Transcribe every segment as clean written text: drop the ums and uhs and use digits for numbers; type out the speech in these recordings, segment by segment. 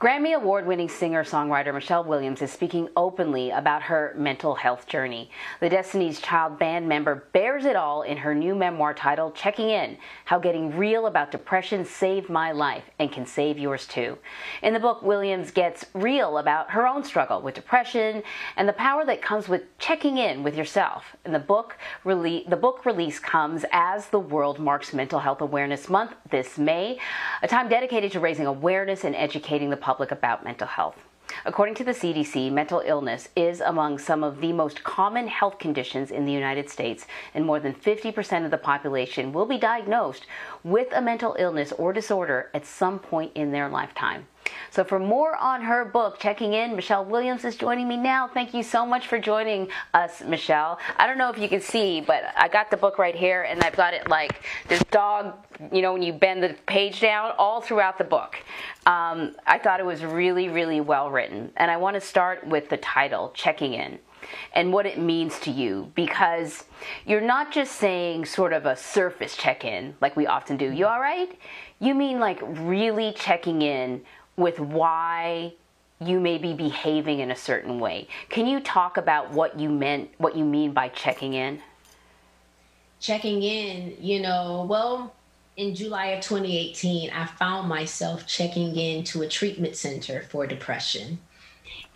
Grammy award-winning singer-songwriter Michelle Williams is speaking openly about her mental health journey. The Destiny's Child band member bears it all in her new memoir titled Checking In, How Getting Real About Depression Saved My Life and Can Save Yours Too. In the book, Williams gets real about her own struggle with depression and the power that comes with checking in with yourself. And the book release comes as the world marks Mental Health Awareness Month this May, a time dedicated to raising awareness and educating the public about mental health. According to the CDC, mental illness is among some of the most common health conditions in the United States, and more than 50% of the population will be diagnosed with a mental illness or disorder at some point in their lifetime. So for more on her book, Checking In, Michelle Williams is joining me now. Thank you so much for joining us, Michelle. I don't know if you can see, but I got the book right here, and I've got it like this dog, you know, when you bend the page down, all throughout the book. I thought it was really, really well written. And I want to start with the title, Checking In, and what it means to you, because you're not just saying sort of a surface check-in like we often do. You all right? You mean like really checking in with why you may be behaving in a certain way. Can you talk about what you mean by checking in? Checking in, you know, well, in July of 2018, I found myself checking in to a treatment center for depression.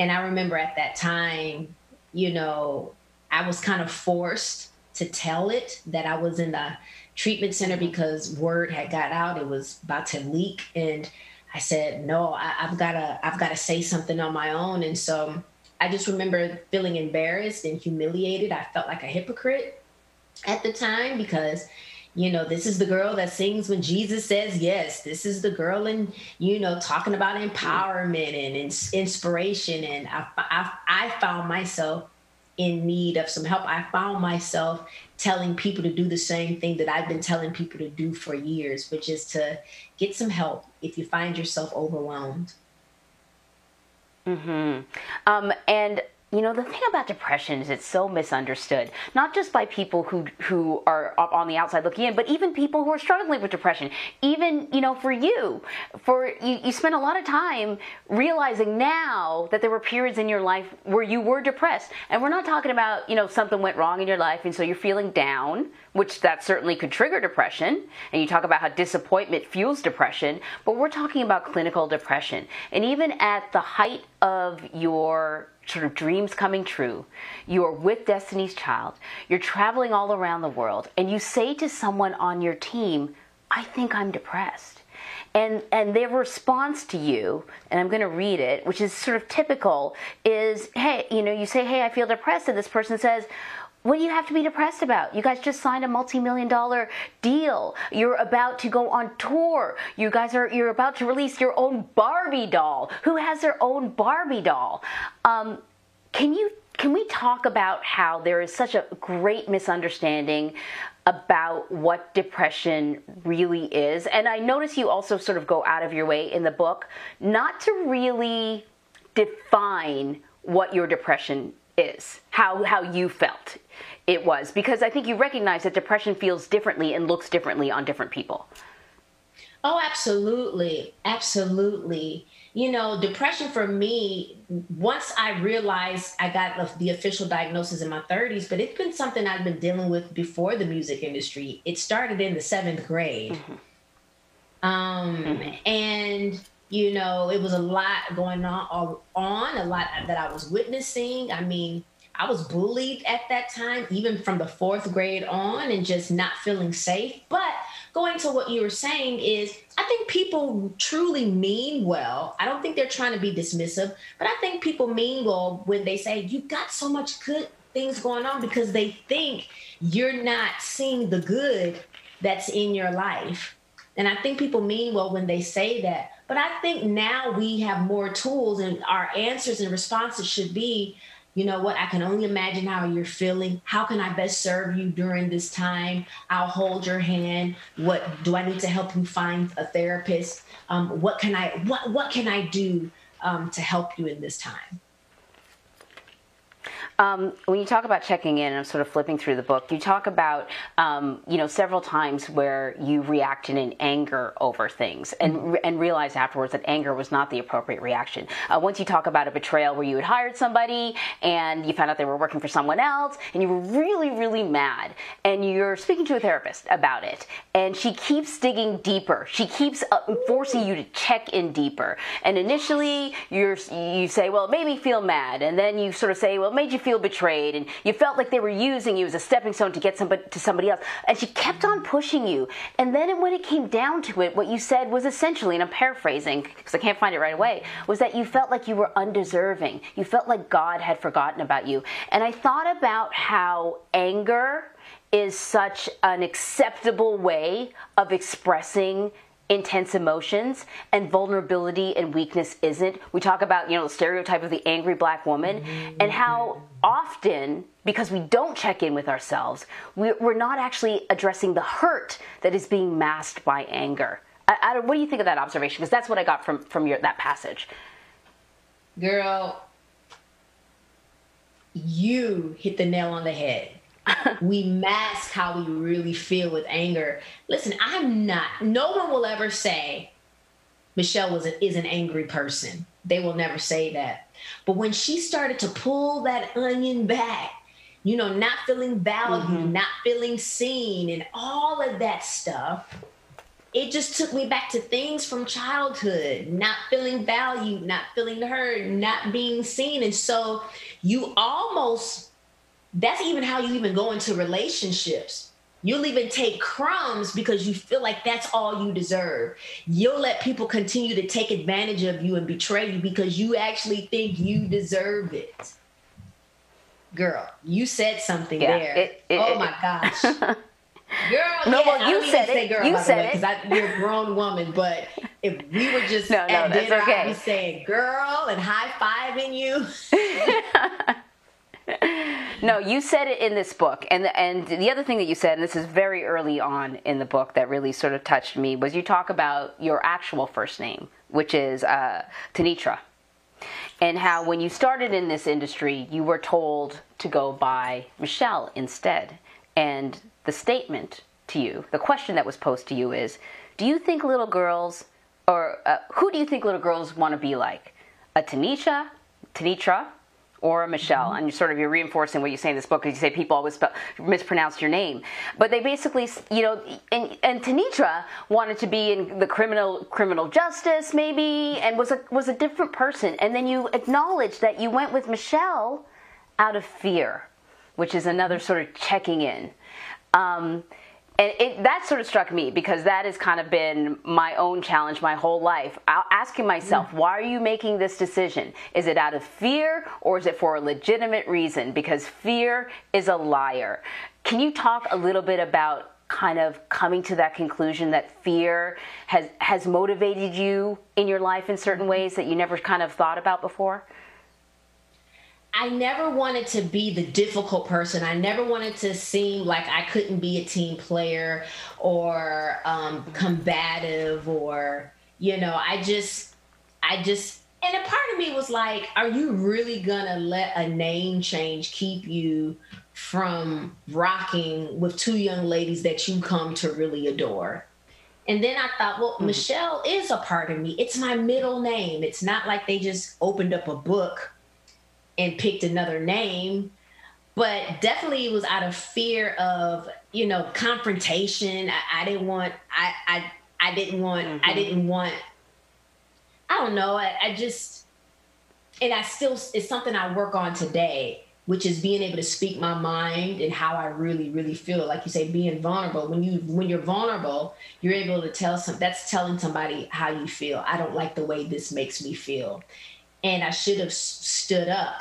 And I remember at that time, you know, I was kind of forced to tell it that I was in the treatment center because word had got out, it was about to leak. And I said, no, I've got to say something on my own. And so I just remember feeling embarrassed and humiliated. I felt like a hypocrite at the time because, you know, this is the girl that sings when Jesus says yes. This is the girl and, you know, talking about empowerment and inspiration. And I found myself in need of some help. I found myself telling people to do the same thing that I've been telling people to do for years, which is to get some help if you find yourself overwhelmed. Mm-hmm. And you know, the thing about depression is it's so misunderstood, not just by people who are on the outside looking in, but even people who are struggling with depression. Even, you know, you spent a lot of time realizing now that there were periods in your life where you were depressed. And we're not talking about, you know, something went wrong in your life and so you're feeling down, which that certainly could trigger depression. And you talk about how disappointment fuels depression, but we're talking about clinical depression. And even at the height of your sort of dreams coming true, you are with Destiny's Child, you're traveling all around the world, and you say to someone on your team, I think I'm depressed. And their response to you, and I'm going to read it, which is sort of typical, is, hey, you know, you say, hey, I feel depressed, and this person says, what do you have to be depressed about? You guys just signed a multi-million-dollar deal. You're about to go on tour. You're about to release your own Barbie doll. Who has their own Barbie doll? Can we talk about how there is such a great misunderstanding about what depression really is? And I notice you also sort of go out of your way in the book not to really define what your depression is, how you felt it was, because I think you recognize that depression feels differently and looks differently on different people. Oh, absolutely. Absolutely. You know, depression for me, once I realized I got the official diagnosis in my 30s, but it's been something I've been dealing with before the music industry. It started in the 7th grade. Mm-hmm. And you know, it was a lot going on, a lot that I was witnessing. I mean, I was bullied at that time, even from the 4th grade on, and just not feeling safe. But going to what you were saying is, I think people truly mean well. I don't think they're trying to be dismissive, but I think people mean well when they say, you got so much good things going on, because they think you're not seeing the good that's in your life. And I think people mean well when they say that. But I think now we have more tools, and our answers and responses should be, you know what, I can only imagine how you're feeling. How can I best serve you during this time? I'll hold your hand. What do I need to help you find a therapist? What can I do to help you in this time? When you talk about checking in, and I'm sort of flipping through the book, you talk about, several times where you reacted in anger over things and realized afterwards that anger was not the appropriate reaction. Once you talk about a betrayal where you had hired somebody and you found out they were working for someone else and you were really, really mad, and you're speaking to a therapist about it, and she keeps digging deeper. She keeps forcing you to check in deeper. And initially you say, well, it made me feel mad. And then you sort of say, well, it made you feel betrayed, and you felt like they were using you as a stepping stone to get somebody else. And she kept on pushing you. And then when it came down to it, what you said was essentially, and I'm paraphrasing because I can't find it right away, was that you felt like you were undeserving. You felt like God had forgotten about you. And I thought about how anger is such an acceptable way of expressing intense emotions, and vulnerability and weakness isn't. We talk about, the stereotype of the angry black woman, and how often, because we don't check in with ourselves, we're not actually addressing the hurt that is being masked by anger. What do you think of that observation? Because that's what I got from that passage. Girl, you hit the nail on the head. We mask how we really feel with anger. Listen, no one will ever say Michelle is an angry person. They will never say that. But when she started to pull that onion back, not feeling valued, not feeling seen, and all of that stuff, it just took me back to things from childhood, not feeling valued, not feeling heard, not being seen. And so that's even how you even go into relationships. You'll even take crumbs because you feel like that's all you deserve. You'll let people continue to take advantage of you and betray you because you actually think you deserve it. Girl, you said something there. Oh my gosh. Girl, no, well, you said it. You said it. You're a grown woman, but if we were just at dinner, okay, I'd be saying, girl, and high-fiving you. No, you said it in this book, and the other thing that you said, and this is very early on in the book that really sort of touched me, was you talk about your actual first name, which is Tanitra, and how when you started in this industry, you were told to go by Michelle instead. And the statement to you, the question that was posed to you is, do you think little girls, or who do you think little girls want to be like? A Tanitra? Or a Michelle, and you're reinforcing what you say in this book, because you say people always mispronounce your name. But they basically, and Tanitra wanted to be in the criminal justice maybe, and was a different person. And then you acknowledged that you went with Michelle out of fear, which is another sort of checking in. And that sort of struck me, because that has kind of been my own challenge my whole life. Asking myself, why are you making this decision? Is it out of fear, or is it for a legitimate reason? Because fear is a liar. Can you talk a little bit about kind of coming to that conclusion that fear has motivated you in your life in certain ways that you never kind of thought about before? I never wanted to be the difficult person. I never wanted to seem like I couldn't be a team player or combative, or, and a part of me was like, are you really gonna let a name change keep you from rocking with two young ladies that you come to really adore? And then I thought, well, Michelle is a part of me. It's my middle name. It's not like they just opened up a book and picked another name. But definitely it was out of fear of, confrontation. And it's something I work on today, which is being able to speak my mind and how I really, really feel. Like you say, being vulnerable. When you're vulnerable, you're able to telling somebody how you feel. I don't like the way this makes me feel, and I should have stood up.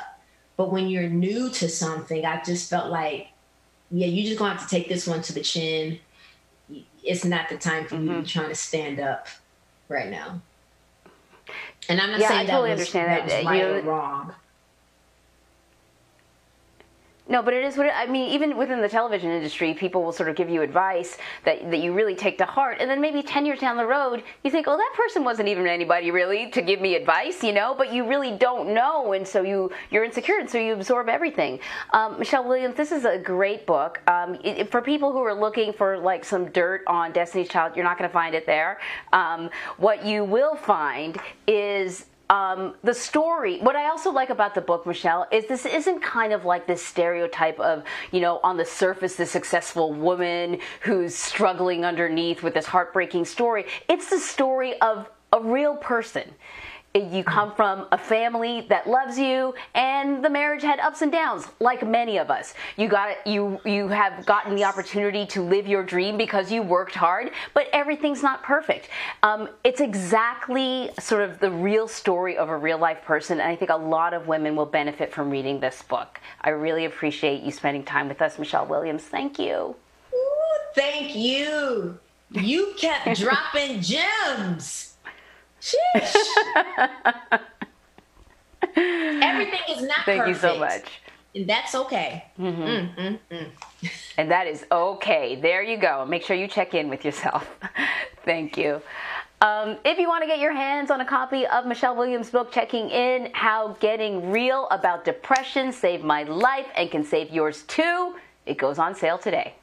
But when you're new to something, I just felt like, you're just going to have to take this one to the chin. It's not the time for you to be trying to stand up right now. And I'm not saying I totally understand that was right or wrong. No, but it is what it, I mean, even within the television industry, people will sort of give you advice that you really take to heart, and then maybe 10 years down the road, you think, oh, that person wasn't even anybody really to give me advice, you know, but you really don't know, and so you're insecure, and so you absorb everything. Michelle Williams, this is a great book. For people who are looking for like some dirt on Destiny's Child, you're not going to find it there. What you will find is the story. What I also like about the book, Michelle, is this isn't kind of like this stereotype of, you know, on the surface, the successful woman who's struggling underneath with this heartbreaking story. It's the story of a real person. You come from a family that loves you, and the marriage had ups and downs, like many of us. You have gotten the opportunity to live your dream because you worked hard, but everything's not perfect. It's exactly sort of the real story of a real life person, and I think a lot of women will benefit from reading this book. I really appreciate you spending time with us, Michelle Williams. Thank you. Ooh, thank you. You kept dropping gems. Sheesh. Everything is not perfect. Thank you so much. And that's okay. Mm-hmm. And that is okay. There you go. Make sure you check in with yourself. Thank you. If you want to get your hands on a copy of Michelle Williams' book, Checking In, How Getting Real About Depression Saved My Life and Can Save Yours Too, it goes on sale today.